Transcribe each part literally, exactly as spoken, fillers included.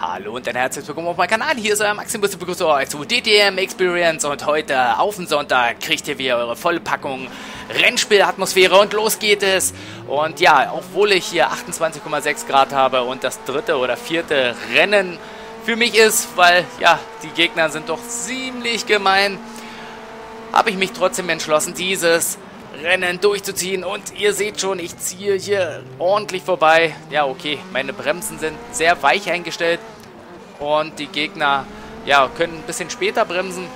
Hallo und ein herzliches Willkommen auf meinem Kanal. Hier ist euer Maxim, ich begrüße euch zu D T M Experience und heute auf den Sonntag kriegt ihr wieder eure volle Packung Rennspielatmosphäre und los geht es. Und ja, obwohl ich hier achtundzwanzig Komma sechs Grad habe und das dritte oder vierte Rennen für mich ist, weil ja, die Gegner sind doch ziemlich gemein, habe ich mich trotzdem entschlossen, dieses Rennen durchzuziehen und ihr seht schon, ich ziehe hier ordentlich vorbei. Ja, okay, meine Bremsen sind sehr weich eingestellt und die Gegner ja, können ein bisschen später bremsen.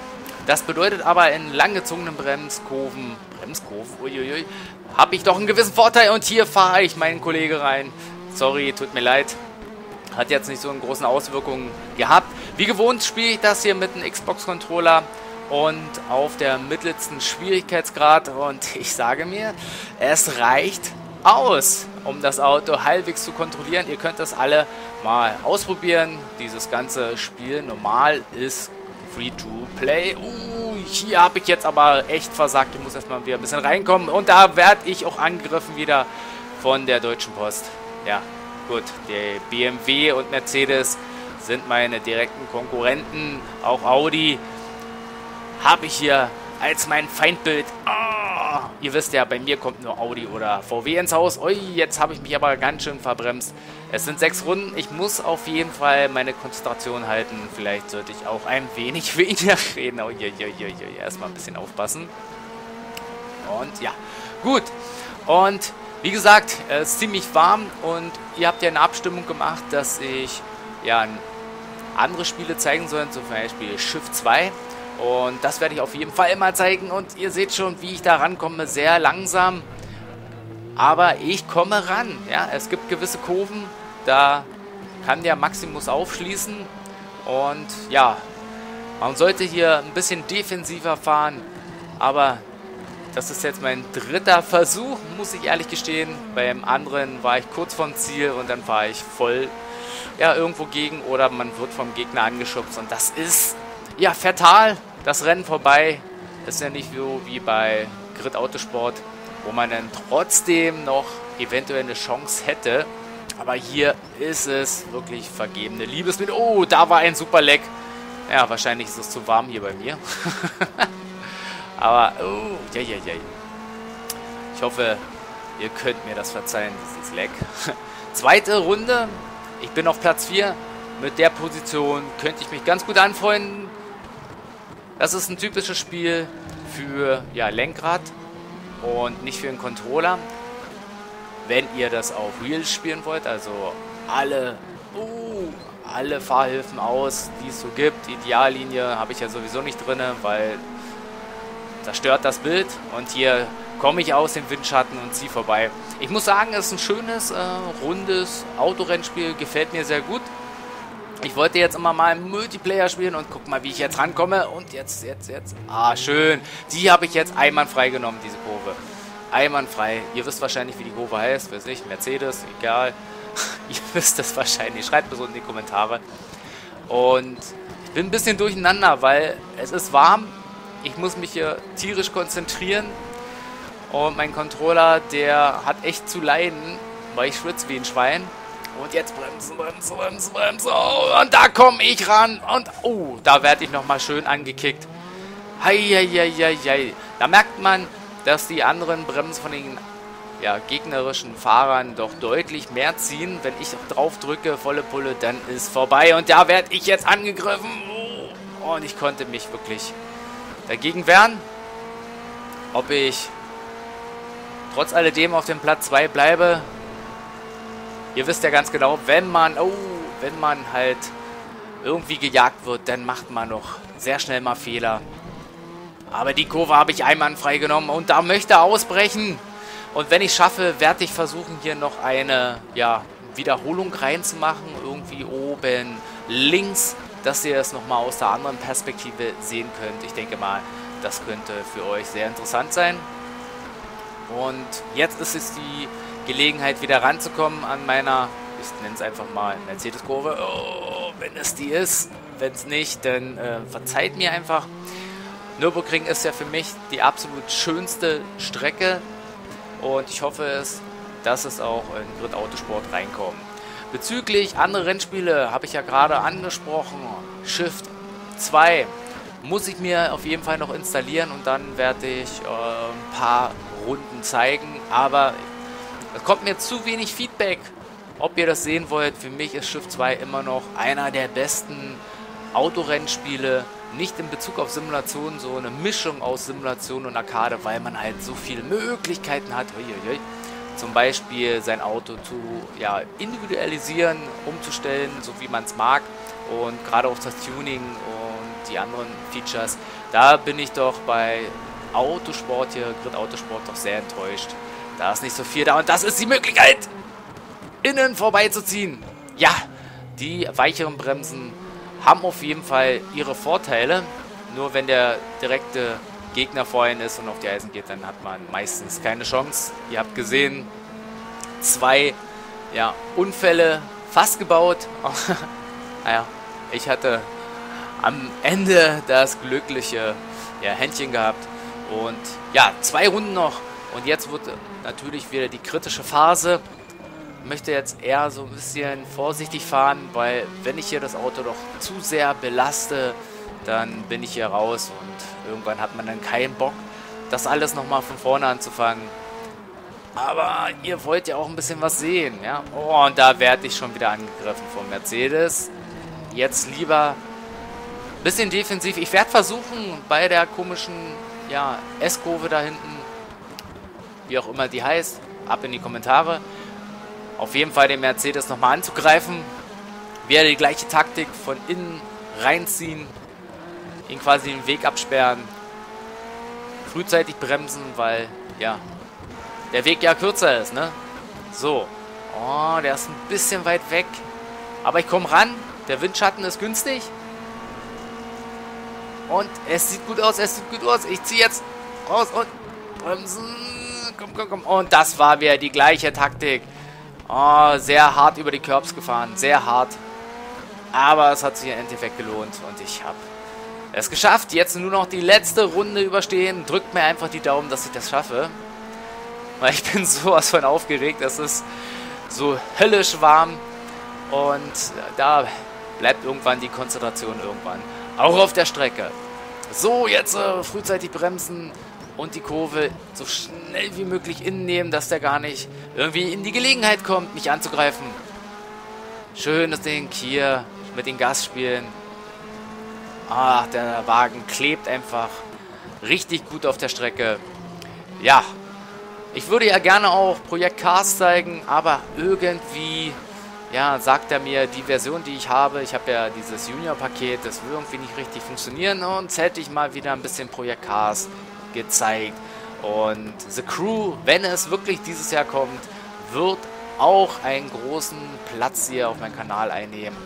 Das bedeutet aber, in langgezogenen Bremskurven, Bremskurven, uiuiui, habe ich doch einen gewissen Vorteil und hier fahre ich meinen Kollegen rein. Sorry, tut mir leid. Hat jetzt nicht so eine großen Auswirkungen gehabt. Wie gewohnt spiele ich das hier mit einem Xbox-Controller und auf der mittelsten Schwierigkeitsgrad und ich sage mir, es reicht aus, um das Auto halbwegs zu kontrollieren. Ihr könnt das alle mal ausprobieren. Dieses ganze Spiel normal ist free to play. Uh, hier habe ich jetzt aber echt versagt. Ich muss erstmal wieder ein bisschen reinkommen und da werde ich auch angegriffen wieder von der Deutschen Post. Ja, gut, der B M W und Mercedes sind meine direkten Konkurrenten, auch Audi habe ich hier als mein Feindbild. Oh, ihr wisst ja, bei mir kommt nur Audi oder V W ins Haus. Ui, jetzt habe ich mich aber ganz schön verbremst. Es sind sechs Runden. Ich muss auf jeden Fall meine Konzentration halten. Vielleicht sollte ich auch ein wenig weniger reden. Oh, je, je, je, je. Erstmal ein bisschen aufpassen. Und ja, gut. Und wie gesagt, es ist ziemlich warm. Und ihr habt ja eine Abstimmung gemacht, dass ich ja andere Spiele zeigen soll. Zum Beispiel Shift zwei. Und das werde ich auf jeden Fall immer zeigen. Und ihr seht schon, wie ich da rankomme. Sehr langsam. Aber ich komme ran. Ja, es gibt gewisse Kurven. Da kann der Maximus aufschließen. Und ja, man sollte hier ein bisschen defensiver fahren. Aber das ist jetzt mein dritter Versuch, muss ich ehrlich gestehen. Beim anderen war ich kurz vom Ziel und dann fahre ich voll ja, irgendwo gegen. Oder man wird vom Gegner angeschubst. Und das ist ja fatal, das Rennen vorbei. Ist ja nicht so wie bei Grid Autosport, wo man dann trotzdem noch eventuell eine Chance hätte. Aber hier ist es wirklich vergebene Liebesmittel. Oh, da war ein super Leck. Ja, wahrscheinlich ist es zu warm hier bei mir. Aber, oh, ja, ja, ja. Ich hoffe, ihr könnt mir das verzeihen, dieses Leck. Zweite Runde. Ich bin auf Platz vier. Mit der Position könnte ich mich ganz gut anfreunden. Das ist ein typisches Spiel für ja, Lenkrad und nicht für einen Controller. Wenn ihr das auf Wheels spielen wollt, also alle, uh, alle Fahrhilfen aus, die es so gibt. Ideallinie habe ich ja sowieso nicht drin, weil das stört das Bild. Und hier komme ich aus dem Windschatten und ziehe vorbei. Ich muss sagen, es ist ein schönes, äh, rundes Autorennspiel. Gefällt mir sehr gut. Ich wollte jetzt immer mal Multiplayer spielen und guck mal, wie ich jetzt rankomme. Und jetzt, jetzt, jetzt. Ah, schön. Die habe ich jetzt einwandfrei genommen, diese Kurve. Einwandfrei. Ihr wisst wahrscheinlich, wie die Kurve heißt. Weiß nicht, Mercedes, egal. Ihr wisst das wahrscheinlich. Schreibt es unten in die Kommentare. Und ich bin ein bisschen durcheinander, weil es ist warm. Ich muss mich hier tierisch konzentrieren. Und mein Controller, der hat echt zu leiden, weil ich schwitze wie ein Schwein. Und jetzt bremsen, bremsen, bremsen, bremsen. Oh, und da komme ich ran. Und oh, da werde ich nochmal schön angekickt. Hei, hei, hei, hei, hei. Da merkt man, dass die anderen Bremsen von den ja, gegnerischen Fahrern doch deutlich mehr ziehen. Wenn ich drauf drücke, volle Pulle, dann ist vorbei. Und da werde ich jetzt angegriffen. Oh, und ich konnte mich wirklich dagegen wehren. Ob ich trotz alledem auf dem Platz zwei bleibe. Ihr wisst ja ganz genau, wenn man, oh, wenn man halt irgendwie gejagt wird, dann macht man noch sehr schnell mal Fehler. Aber die Kurve habe ich einwandfrei genommen und da möchte er ausbrechen. Und wenn ich schaffe, werde ich versuchen, hier noch eine ja, Wiederholung reinzumachen. Irgendwie oben links, dass ihr es nochmal aus der anderen Perspektive sehen könnt. Ich denke mal, das könnte für euch sehr interessant sein. Und jetzt ist es die Gelegenheit wieder ranzukommen an meiner, ich nenne es einfach mal Mercedes-Kurve. Oh, wenn es die ist, wenn es nicht, dann äh, verzeiht mir einfach. Nürburgring ist ja für mich die absolut schönste Strecke und ich hoffe es, dass es auch in Grid Autosport reinkommt. Bezüglich andere Rennspiele habe ich ja gerade angesprochen. Shift zwei muss ich mir auf jeden Fall noch installieren und dann werde ich äh, ein paar Runden zeigen. Aber es kommt mir zu wenig Feedback, ob ihr das sehen wollt. Für mich ist Shift zwei immer noch einer der besten Autorennspiele. Nicht in Bezug auf Simulationen, so eine Mischung aus Simulation und Arcade, weil man halt so viele Möglichkeiten hat. Uiuiui. Zum Beispiel sein Auto zu ja, individualisieren, umzustellen, so wie man es mag. Und gerade auch das Tuning und die anderen Features. Da bin ich doch bei Autosport hier, Grid Autosport, doch sehr enttäuscht. Da ist nicht so viel da. Und das ist die Möglichkeit, innen vorbeizuziehen. Ja, die weicheren Bremsen haben auf jeden Fall ihre Vorteile. Nur wenn der direkte Gegner vorhin ist und auf die Eisen geht, dann hat man meistens keine Chance. Ihr habt gesehen, zwei ja, Unfälle fast gebaut. Naja, ich hatte am Ende das glückliche ja, Händchen gehabt. Und ja, zwei Runden noch. Und jetzt wird natürlich wieder die kritische Phase. Ich möchte jetzt eher so ein bisschen vorsichtig fahren, weil wenn ich hier das Auto doch zu sehr belaste, dann bin ich hier raus und irgendwann hat man dann keinen Bock, das alles nochmal von vorne anzufangen. Aber ihr wollt ja auch ein bisschen was sehen, ja? Oh, und da werde ich schon wieder angegriffen vom Mercedes. Jetzt lieber ein bisschen defensiv. Ich werde versuchen, bei der komischen ja, S-Kurve da hinten, wie auch immer die heißt, ab in die Kommentare, auf jeden Fall den Mercedes nochmal anzugreifen. Wieder die gleiche Taktik, von innen reinziehen, ihn quasi den Weg absperren, frühzeitig bremsen, weil, ja, der Weg ja kürzer ist, ne? So. Oh, der ist ein bisschen weit weg. Aber ich komme ran. Der Windschatten ist günstig. Und es sieht gut aus, es sieht gut aus. Ich ziehe jetzt raus und bremsen. Komm, komm, komm. Und das war wieder die gleiche Taktik. Oh, sehr hart über die Curbs gefahren. Sehr hart. Aber es hat sich im Endeffekt gelohnt. Und ich habe es geschafft. Jetzt nur noch die letzte Runde überstehen. Drückt mir einfach die Daumen, dass ich das schaffe. Weil ich bin sowas von aufgeregt. Es ist so höllisch warm. Und da bleibt irgendwann die Konzentration irgendwann. Auch auf der Strecke. So, jetzt äh, frühzeitig bremsen. Und die Kurve so schnell wie möglich innen nehmen, dass der gar nicht irgendwie in die Gelegenheit kommt, mich anzugreifen. Schönes Ding hier mit den Gasspielen. Ach, der Wagen klebt einfach richtig gut auf der Strecke. Ja, ich würde ja gerne auch Projekt Cars zeigen, aber irgendwie ja, sagt er mir, die Version, die ich habe, ich habe ja dieses Junior-Paket, das will irgendwie nicht richtig funktionieren. Und jetzt hätte ich mal wieder ein bisschen Projekt Cars gezeigt. Und The Crew, wenn es wirklich dieses Jahr kommt, wird auch einen großen Platz hier auf meinem Kanal einnehmen.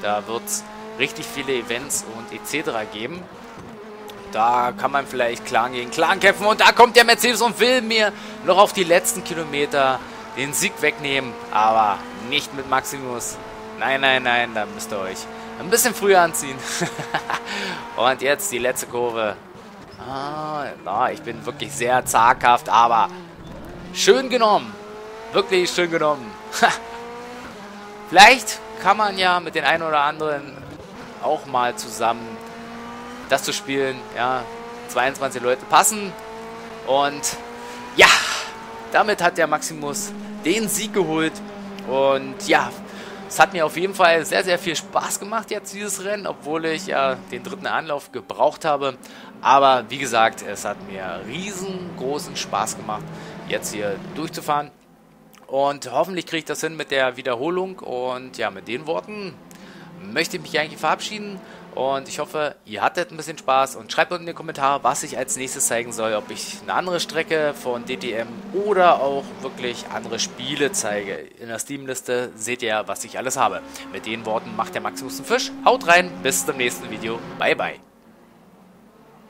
Da wird es richtig viele Events und et cetera geben. Da kann man vielleicht Clan gegen Clan kämpfen. Und da kommt der Mercedes und will mir noch auf die letzten Kilometer den Sieg wegnehmen. Aber nicht mit Maximus. Nein, nein, nein, da müsst ihr euch ein bisschen früher anziehen. Und jetzt die letzte Kurve. Ah, na, ich bin wirklich sehr zaghaft, aber schön genommen. Wirklich schön genommen. Vielleicht kann man ja mit den einen oder anderen auch mal zusammen das zu spielen. Ja, zweiundzwanzig Leute passen. Und ja, damit hat der Maximus den Sieg geholt. Und ja, es hat mir auf jeden Fall sehr, sehr viel Spaß gemacht jetzt dieses Rennen, obwohl ich ja den dritten Anlauf gebraucht habe. Aber wie gesagt, es hat mir riesengroßen Spaß gemacht, jetzt hier durchzufahren. Und hoffentlich kriege ich das hin mit der Wiederholung. Und ja, mit den Worten möchte ich mich eigentlich verabschieden. Und ich hoffe, ihr hattet ein bisschen Spaß. Und schreibt unten in den Kommentar, was ich als nächstes zeigen soll. Ob ich eine andere Strecke von D T M oder auch wirklich andere Spiele zeige. In der Steam-Liste seht ihr, was ich alles habe. Mit den Worten macht der Maximus einen Fisch. Haut rein, bis zum nächsten Video. Bye, bye.